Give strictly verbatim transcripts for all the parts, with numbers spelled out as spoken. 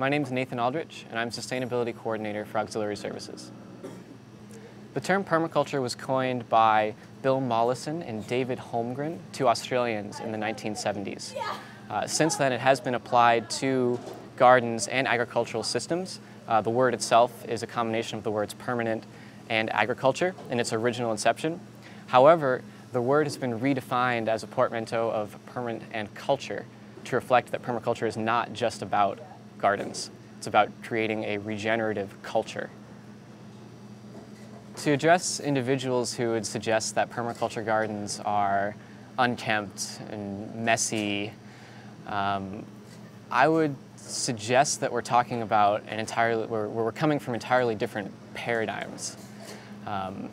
My name is Nathan Aldrich, and I'm Sustainability Coordinator for Auxiliary Services. The term permaculture was coined by Bill Mollison and David Holmgren, two Australians, in the nineteen seventies. Uh, since then, it has been applied to gardens and agricultural systems. Uh, the word itself is a combination of the words permanent and agriculture in its original inception. However, the word has been redefined as a portmanteau of permanent and culture to reflect that permaculture is not just about gardens. It's about creating a regenerative culture. To address individuals who would suggest that permaculture gardens are unkempt and messy, um, I would suggest that we're talking about an entirely, where we're coming from entirely different paradigms. Um,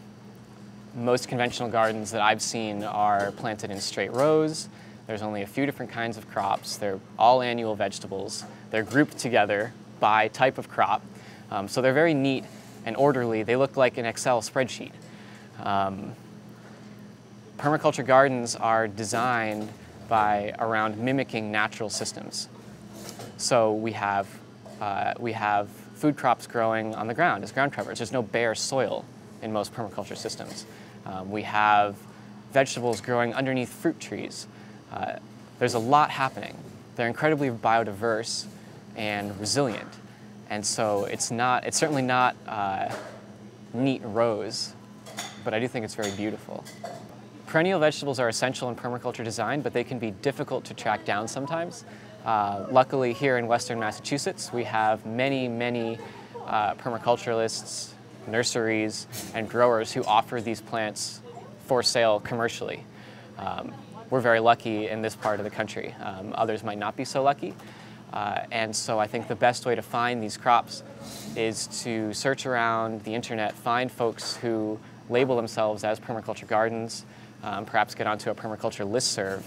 most conventional gardens that I've seen are planted in straight rows. There's only a few different kinds of crops. They're all annual vegetables. They're grouped together by type of crop. Um, so they're very neat and orderly. They look like an Excel spreadsheet. Um, permaculture gardens are designed by around mimicking natural systems. So we have, uh, we have food crops growing on the ground as ground covers. There's no bare soil in most permaculture systems. Um, we have vegetables growing underneath fruit trees. Uh, there's a lot happening. They're incredibly biodiverse and resilient. And so it's not, it's certainly not uh, neat rows, but I do think it's very beautiful. Perennial vegetables are essential in permaculture design, but they can be difficult to track down sometimes. Uh, luckily, here in Western Massachusetts, we have many, many uh, permaculturalists, nurseries, and growers who offer these plants for sale commercially. Um, we're very lucky in this part of the country. Um, others might not be so lucky. Uh, and so I think the best way to find these crops is to search around the internet, find folks who label themselves as permaculture gardens, um, perhaps get onto a permaculture listserv.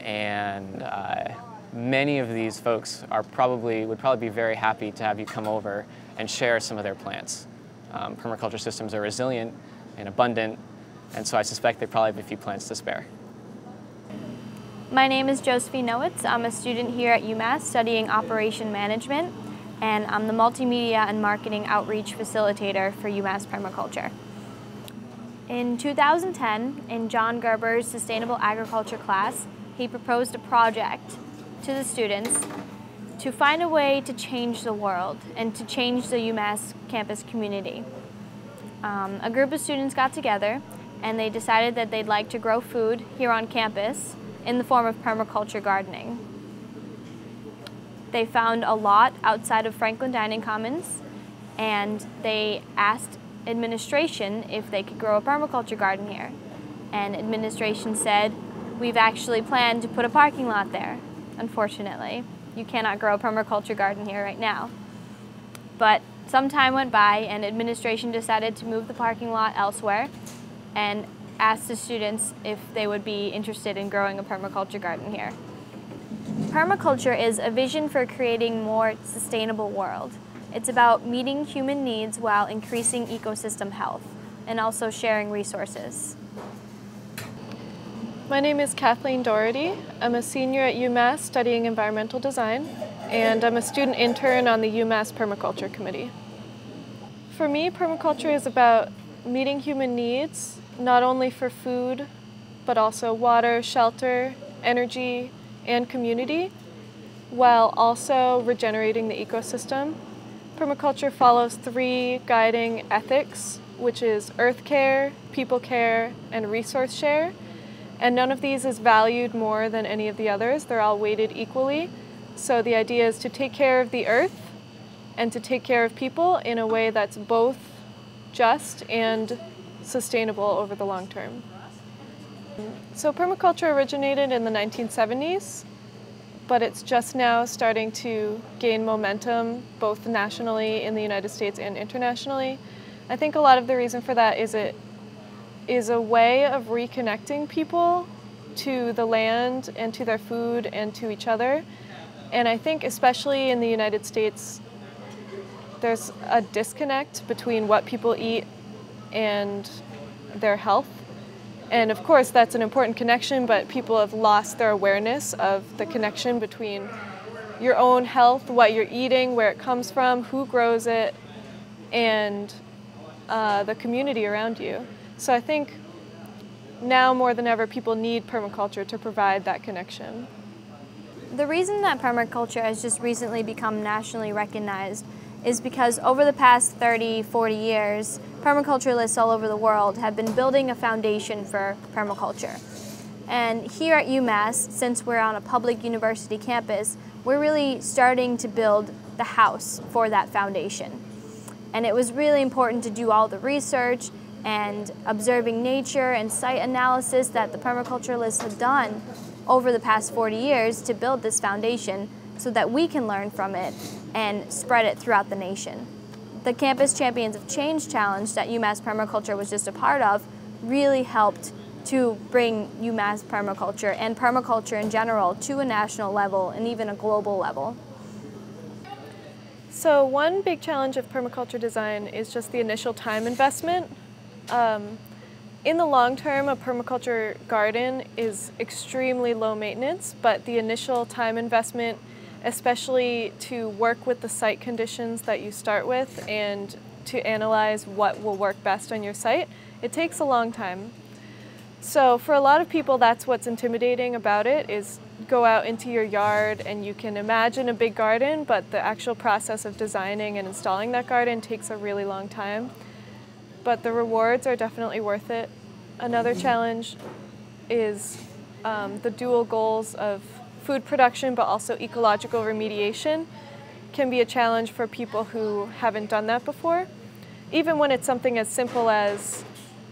And uh, many of these folks are probably, would probably be very happy to have you come over and share some of their plants. Um, permaculture systems are resilient and abundant, and so I suspect they probably have a few plants to spare. My name is Josephine Nowitz. I'm a student here at UMass studying Operation Management, and I'm the Multimedia and Marketing Outreach Facilitator for UMass Permaculture. In two thousand ten, in John Gerber's Sustainable Agriculture class, he proposed a project to the students to find a way to change the world and to change the UMass campus community. Um, a group of students got together and they decided that they'd like to grow food here on campus in the form of permaculture gardening. They found a lot outside of Franklin Dining Commons, and they asked administration if they could grow a permaculture garden here. And administration said, we've actually planned to put a parking lot there. Unfortunately, you cannot grow a permaculture garden here right now. But some time went by, and administration decided to move the parking lot elsewhere, and asked the students if they would be interested in growing a permaculture garden here. Permaculture is a vision for creating a more sustainable world. It's about meeting human needs while increasing ecosystem health and also sharing resources. My name is Kathleen Doherty. I'm a senior at UMass studying environmental design, and I'm a student intern on the UMass Permaculture Committee. For me, permaculture is about meeting human needs, not only for food, but also water, shelter, energy, and community, while also regenerating the ecosystem. Permaculture follows three guiding ethics, which is earth care, people care, and resource share. And none of these is valued more than any of the others. They're all weighted equally. So the idea is to take care of the earth and to take care of people in a way that's both just and sustainable over the long term. So permaculture originated in the nineteen seventies, but it's just now starting to gain momentum both nationally in the United States and internationally. I think a lot of the reason for that is it is a way of reconnecting people to the land and to their food and to each other. And I think especially in the United States, there's a disconnect between what people eat and their health. And of course, that's an important connection, but people have lost their awareness of the connection between your own health, what you're eating, where it comes from, who grows it, and uh, the community around you. So I think now more than ever, people need permaculture to provide that connection. The reason that permaculture has just recently become nationally recognized is because over the past thirty, forty years, permaculturalists all over the world have been building a foundation for permaculture. And here at UMass, since we're on a public university campus, we're really starting to build the house for that foundation. And it was really important to do all the research and observing nature and site analysis that the permaculturalists have done over the past forty years to build this foundation so that we can learn from it and spread it throughout the nation. The Campus Champions of Change Challenge that UMass Permaculture was just a part of really helped to bring UMass permaculture and permaculture in general to a national level and even a global level. So one big challenge of permaculture design is just the initial time investment. Um, in the long term, a permaculture garden is extremely low maintenance, but the initial time investment, especially to work with the site conditions that you start with and to analyze what will work best on your site, it takes a long time. So for a lot of people, that's what's intimidating about it, is go out into your yard and you can imagine a big garden, but the actual process of designing and installing that garden takes a really long time. But the rewards are definitely worth it. Another challenge is um, the dual goals of food production, but also ecological remediation can be a challenge for people who haven't done that before. Even when it's something as simple as,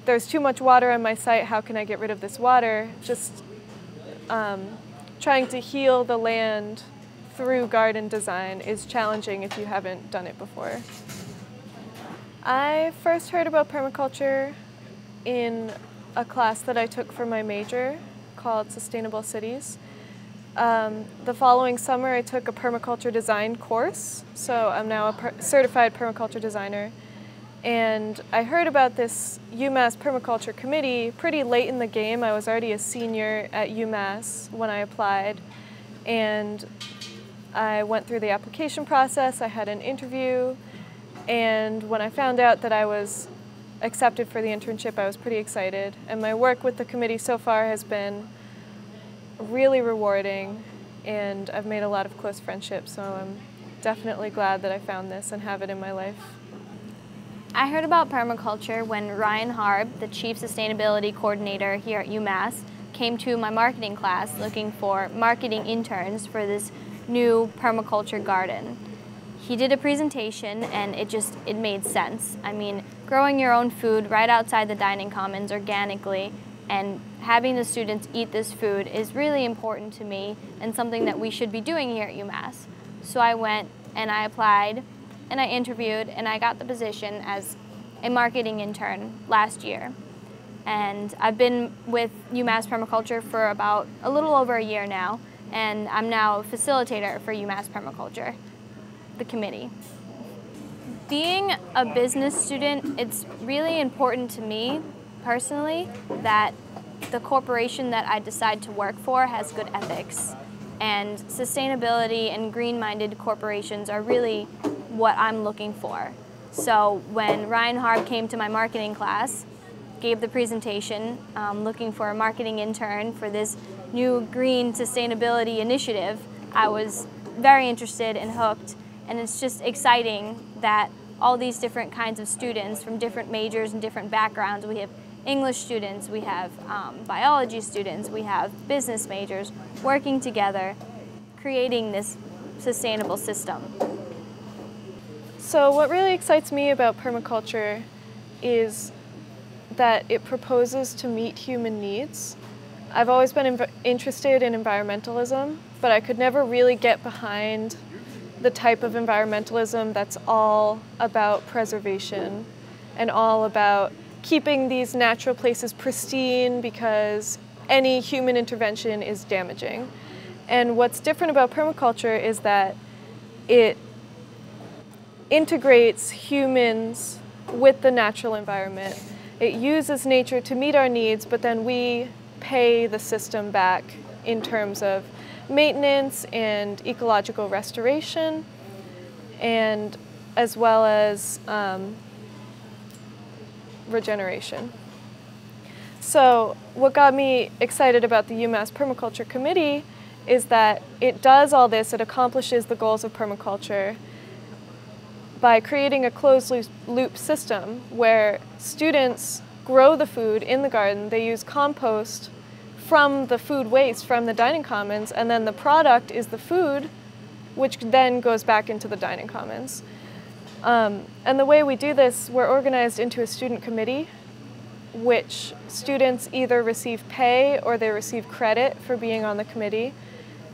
there's too much water on my site, how can I get rid of this water? Just um, trying to heal the land through garden design is challenging if you haven't done it before. I first heard about permaculture in a class that I took for my major called Sustainable Cities. Um, the following summer, I took a permaculture design course, so I'm now a per- certified permaculture designer. And I heard about this UMass Permaculture Committee pretty late in the game. I was already a senior at UMass when I applied. And I went through the application process. I had an interview. And when I found out that I was accepted for the internship, I was pretty excited. And my work with the committee so far has been really rewarding. And I've made a lot of close friendships. So I'm definitely glad that I found this and have it in my life. I heard about permaculture when Ryan Harb, the Chief Sustainability Coordinator here at UMass, came to my marketing class looking for marketing interns for this new permaculture garden. He did a presentation and it just, it made sense. I mean, growing your own food right outside the dining commons organically and having the students eat this food is really important to me and something that we should be doing here at UMass. So I went and I applied, and I interviewed, and I got the position as a marketing intern last year. And I've been with UMass Permaculture for about a little over a year now, and I'm now a facilitator for UMass Permaculture, the committee. Being a business student, it's really important to me personally that the corporation that I decide to work for has good ethics. And sustainability and green-minded corporations are really what I'm looking for. So when Ryan Harb came to my marketing class, gave the presentation, um, looking for a marketing intern for this new green sustainability initiative, I was very interested and hooked. And it's just exciting that all these different kinds of students from different majors and different backgrounds, we have English students, we have um, biology students, we have business majors, working together, creating this sustainable system. So what really excites me about permaculture is that it proposes to meet human needs. I've always been inv- interested in environmentalism, but I could never really get behind the type of environmentalism that's all about preservation and all about keeping these natural places pristine because any human intervention is damaging. And what's different about permaculture is that it integrates humans with the natural environment. It uses nature to meet our needs, but then we pay the system back in terms of maintenance and ecological restoration, and as well as um, regeneration. So what got me excited about the UMass Permaculture Committee is that it does all this, it accomplishes the goals of permaculture by creating a closed-loop system where students grow the food in the garden, they use compost from the food waste from the dining commons, and then the product is the food, which then goes back into the dining commons. Um, and the way we do this, we're organized into a student committee, which students either receive pay or they receive credit for being on the committee.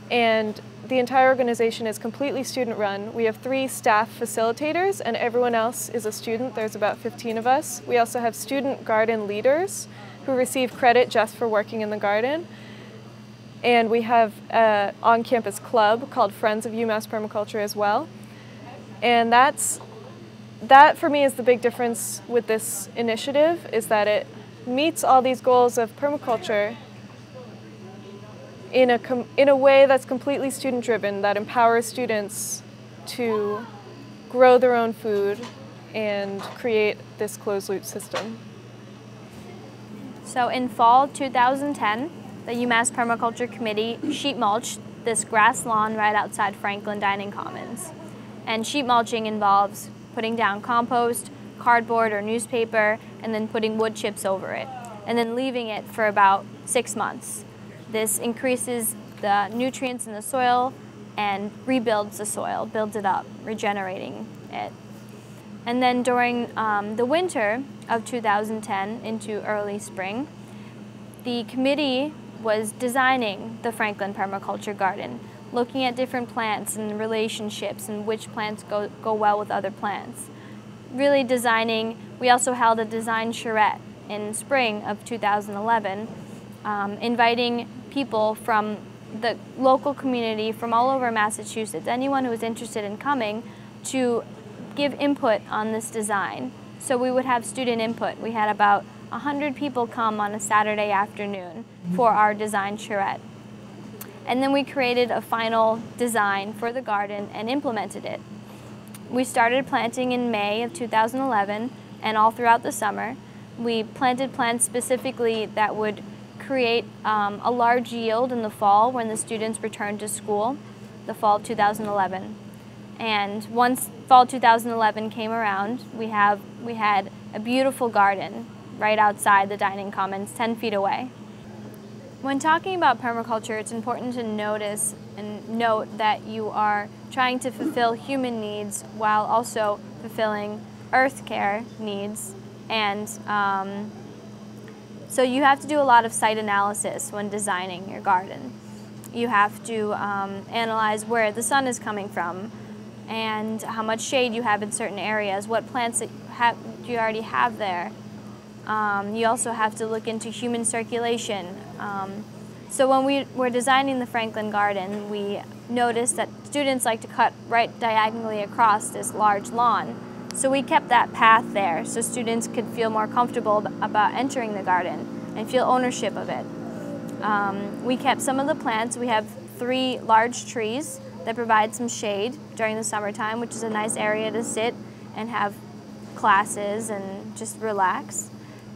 And the entire organization is completely student-run. We have three staff facilitators and everyone else is a student. There's about fifteen of us. We also have student garden leaders who receive credit just for working in the garden. And we have an on-campus club called Friends of UMass Permaculture as well. And that's that for me is the big difference with this initiative, is that it meets all these goals of permaculture in a, com in a way that's completely student-driven, that empowers students to grow their own food and create this closed-loop system. So in fall two thousand ten, the UMass Permaculture Committee sheet mulched this grass lawn right outside Franklin Dining Commons. And sheet mulching involves putting down compost, cardboard or newspaper, and then putting wood chips over it, and then leaving it for about six months. This increases the nutrients in the soil and rebuilds the soil, builds it up, regenerating it. And then during um, the winter of two thousand ten into early spring, the committee was designing the Franklin Permaculture Garden, looking at different plants and relationships and which plants go, go well with other plants. Really designing, we also held a design charrette in spring of two thousand eleven, um, inviting people from the local community from all over Massachusetts, anyone who was interested in coming, to give input on this design. So we would have student input. We had about one hundred people come on a Saturday afternoon for our design charrette. And then we created a final design for the garden and implemented it. We started planting in May of two thousand eleven, and all throughout the summer. We planted plants specifically that would create um, a large yield in the fall when the students returned to school, the fall of two thousand eleven. And once fall two thousand eleven came around, we, have, we had a beautiful garden right outside the dining commons, ten feet away. When talking about permaculture, it's important to notice and note that you are trying to fulfill human needs while also fulfilling earth care needs. And um, so you have to do a lot of site analysis when designing your garden. You have to um, analyze where the sun is coming from and how much shade you have in certain areas, what plants that you, have, you already have there. Um, you also have to look into human circulation. Um, so when we were designing the Franklin Garden, we noticed that students like to cut right diagonally across this large lawn. So we kept that path there so students could feel more comfortable about entering the garden and feel ownership of it. Um, we kept some of the plants. We have three large trees that provide some shade during the summertime, which is a nice area to sit and have classes and just relax.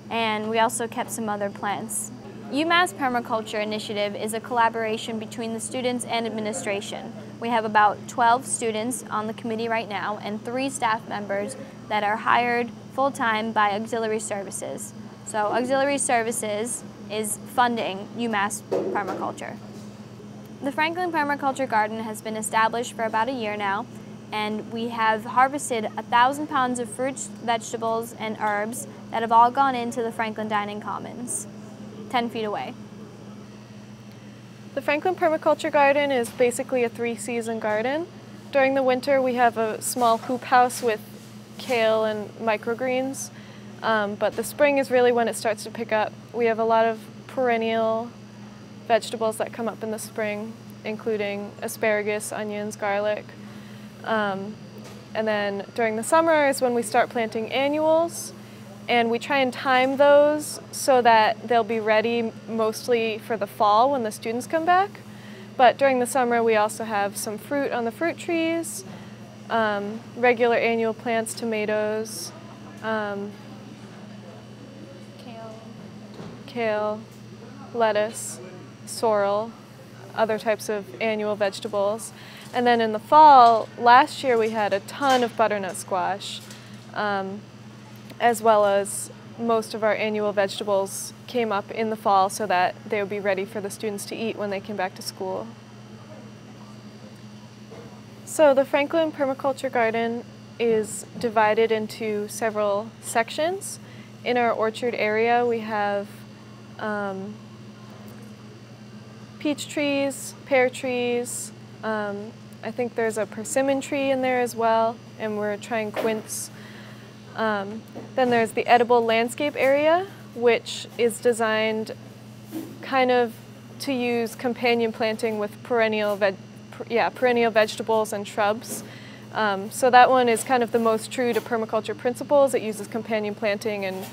And we also kept some other plants. UMass Permaculture Initiative is a collaboration between the students and administration. We have about twelve students on the committee right now and three staff members that are hired full-time by auxiliary services. So auxiliary services is funding UMass Permaculture. The Franklin Permaculture Garden has been established for about a year now, and we have harvested one thousand pounds of fruits, vegetables, and herbs that have all gone into the Franklin Dining Commons, ten feet away. The Franklin Permaculture Garden is basically a three-season garden. During the winter, we have a small hoop house with kale and microgreens, um, but the spring is really when it starts to pick up. We have a lot of perennial vegetables that come up in the spring, including asparagus, onions, garlic. Um, and then during the summer is when we start planting annuals, and we try and time those so that they'll be ready mostly for the fall when the students come back. But during the summer, we also have some fruit on the fruit trees, um, regular annual plants, tomatoes, um, kale. kale, lettuce, sorrel, other types of annual vegetables. And then in the fall, last year we had a ton of butternut squash, um, as well as most of our annual vegetables came up in the fall so that they would be ready for the students to eat when they came back to school. So the Franklin Permaculture Garden is divided into several sections. In our orchard area, we have um, peach trees, pear trees, um, I think there's a persimmon tree in there as well, and we're trying quince. Um, then there's the edible landscape area, which is designed kind of to use companion planting with perennial, veg yeah, perennial vegetables and shrubs. Um, so that one is kind of the most true to permaculture principles. It uses companion planting and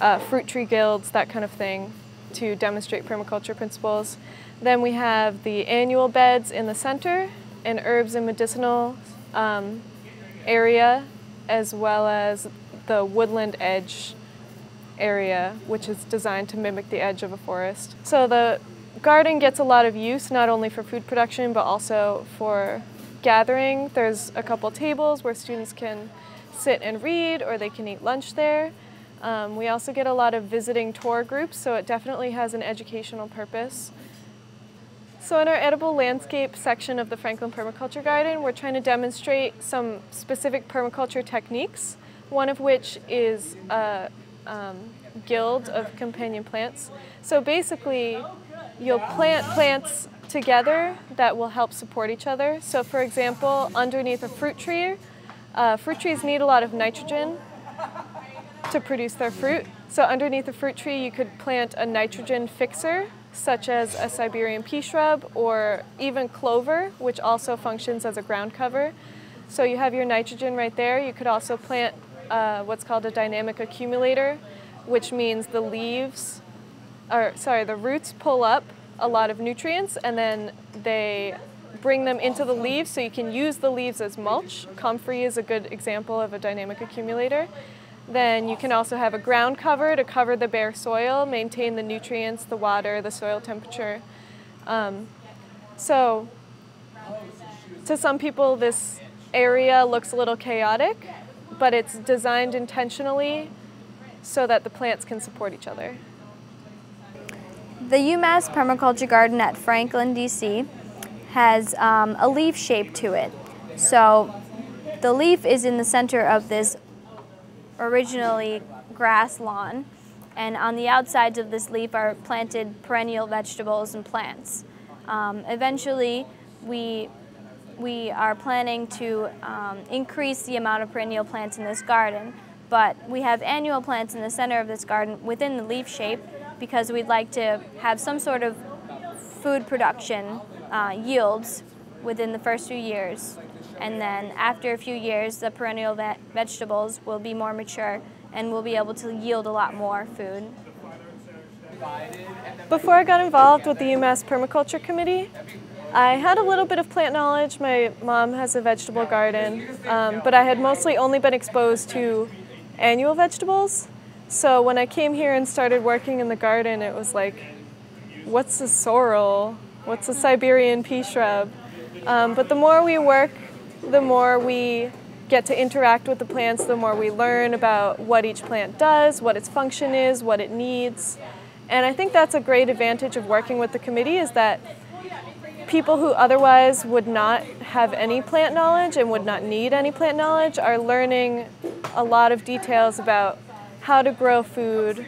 uh, fruit tree guilds, that kind of thing, to demonstrate permaculture principles. Then we have the annual beds in the center, and herbs and medicinal um, area, as well as the woodland edge area, which is designed to mimic the edge of a forest. So the garden gets a lot of use, not only for food production, but also for gathering. There's a couple tables where students can sit and read, or they can eat lunch there. Um, we also get a lot of visiting tour groups, so it definitely has an educational purpose. So in our edible landscape section of the Franklin Permaculture Garden, we're trying to demonstrate some specific permaculture techniques, one of which is a um, guild of companion plants. So basically, you'll plant plants together that will help support each other. So for example, underneath a fruit tree, uh, fruit trees need a lot of nitrogen to produce their fruit. So underneath a fruit tree, you could plant a nitrogen fixer, such as a Siberian pea shrub or even clover, which also functions as a ground cover. So you have your nitrogen right there. You could also plant uh, what's called a dynamic accumulator, which means the leaves, or sorry, the roots pull up a lot of nutrients and then they bring them into the leaves so you can use the leaves as mulch. Comfrey is a good example of a dynamic accumulator. Then you can also have a ground cover to cover the bare soil, maintain the nutrients, the water, the soil temperature. Um, so to some people this area looks a little chaotic, but it's designed intentionally so that the plants can support each other. The UMass Permaculture Garden at Franklin, D C has um, a leaf shape to it. So the leaf is in the center of this originally grass lawn, and on the outsides of this leaf are planted perennial vegetables and plants. Um, eventually we, we are planning to um, increase the amount of perennial plants in this garden, but we have annual plants in the center of this garden within the leaf shape because we'd like to have some sort of food production uh, yields within the first few years. And then after a few years, the perennial ve vegetables will be more mature and we'll be able to yield a lot more food. Before I got involved with the UMass Permaculture Committee, I had a little bit of plant knowledge. My mom has a vegetable garden, um, but I had mostly only been exposed to annual vegetables. So when I came here and started working in the garden, it was like, what's a sorrel? What's a Siberian pea shrub? Um, but the more we work, the more we get to interact with the plants, the more we learn about what each plant does, what its function is, what it needs. And I think that's a great advantage of working with the committee, is that people who otherwise would not have any plant knowledge and would not need any plant knowledge are learning a lot of details about how to grow food,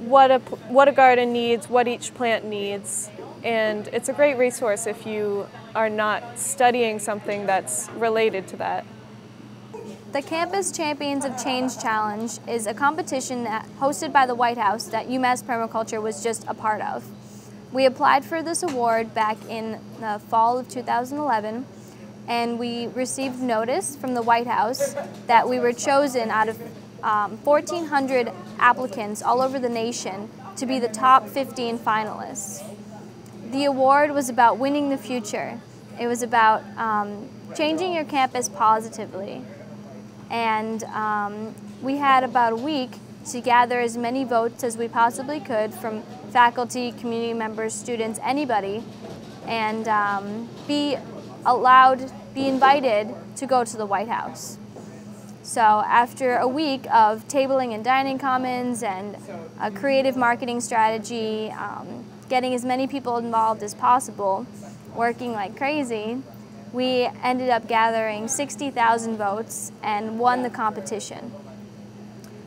what a, what a garden needs, what each plant needs. And it's a great resource if you are not studying something that's related to that. The Campus Champions of Change Challenge is a competition that, hosted by the White House, that UMass Permaculture was just a part of. We applied for this award back in the fall of two thousand eleven, and we received notice from the White House that we were chosen out of um, fourteen hundred applicants all over the nation to be the top fifteen finalists. The award was about winning the future. It was about um, changing your campus positively. And um, we had about a week to gather as many votes as we possibly could from faculty, community members, students, anybody, and um, be allowed, be invited to go to the White House. So after a week of tabling and dining commons and a creative marketing strategy, um, getting as many people involved as possible, working like crazy, we ended up gathering sixty thousand votes and won the competition.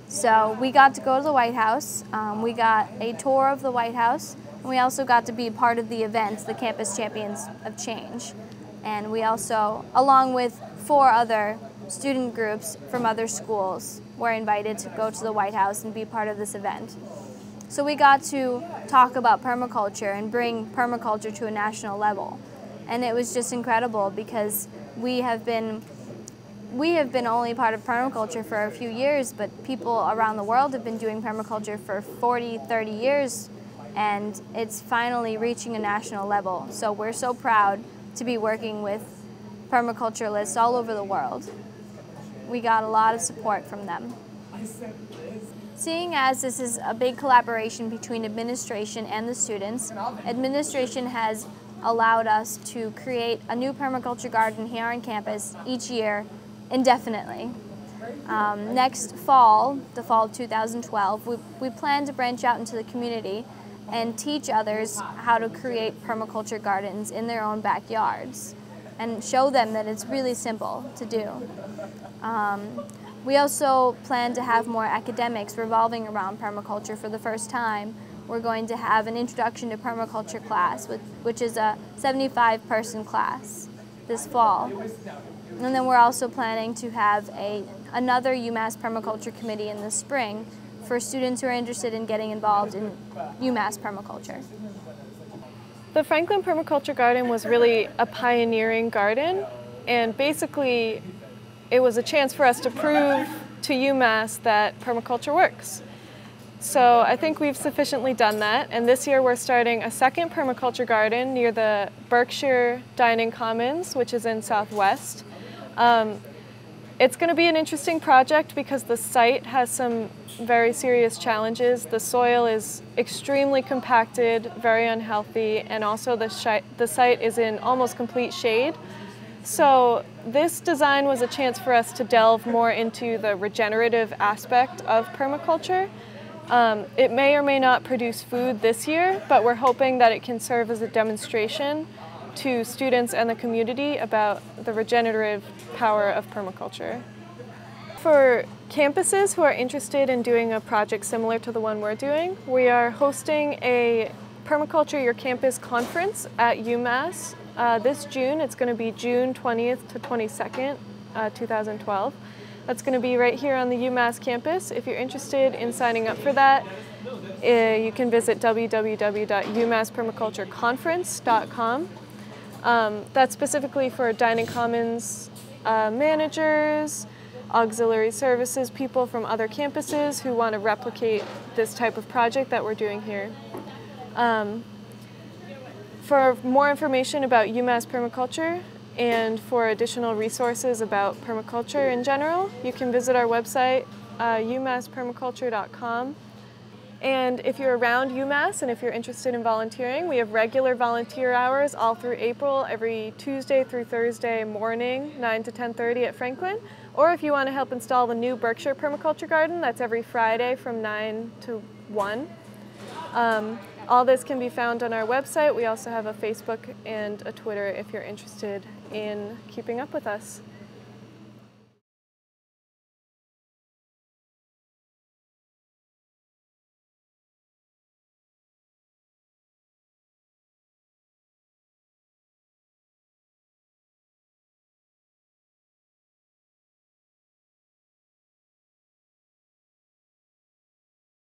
So we got to go to the White House, um, we got a tour of the White House, and we also got to be part of the events, the Campus Champions of Change. And we also, along with four other student groups from other schools, were invited to go to the White House and be part of this event. So we got to talk about permaculture and bring permaculture to a national level. And it was just incredible because we have been We have been only part of permaculture for a few years, but people around the world have been doing permaculture for forty, thirty years, and it's finally reaching a national level. So we're so proud to be working with permaculturalists all over the world. We got a lot of support from them. Seeing as this is a big collaboration between administration and the students, administration has allowed us to create a new permaculture garden here on campus each year indefinitely. Um, next fall, the fall of two thousand twelve, we, we plan to branch out into the community and teach others how to create permaculture gardens in their own backyards and show them that it's really simple to do. Um, we also plan to have more academics revolving around permaculture for the first time. We're going to have an introduction to permaculture class, which is a seventy-five person class this fall. And then we're also planning to have a, another UMass Permaculture Committee in the spring for students who are interested in getting involved in UMass permaculture. The Franklin Permaculture Garden was really a pioneering garden, and basically it was a chance for us to prove to UMass that permaculture works. So I think we've sufficiently done that, and this year we're starting a second permaculture garden near the Berkshire Dining Commons, which is in Southwest. Um, it's going to be an interesting project because the site has some very serious challenges. The soil is extremely compacted, very unhealthy, and also the, shi the site is in almost complete shade. So this design was a chance for us to delve more into the regenerative aspect of permaculture. Um, it may or may not produce food this year, but we're hoping that it can serve as a demonstration to students and the community about the regenerative power of permaculture. For campuses who are interested in doing a project similar to the one we're doing, we are hosting a Permaculture Your Campus conference at UMass uh, this June. It's going to be June twentieth to twenty-second, uh, two thousand twelve. That's going to be right here on the UMass campus. If you're interested in signing up for that, uh, you can visit w w w dot umass permaculture conference dot com. Um, that's specifically for dining commons uh, managers, auxiliary services, people from other campuses who want to replicate this type of project that we're doing here. Um, for more information about UMass Permaculture, and for additional resources about permaculture in general, you can visit our website, uh, umass permaculture dot com. And if you're around UMass and if you're interested in volunteering, we have regular volunteer hours all through April, every Tuesday through Thursday morning, nine to ten thirty at Franklin. Or if you want to help install the new Berkshire Permaculture Garden, that's every Friday from nine to one. Um, All this can be found on our website. We also have a Facebook and a Twitter if you're interested in keeping up with us.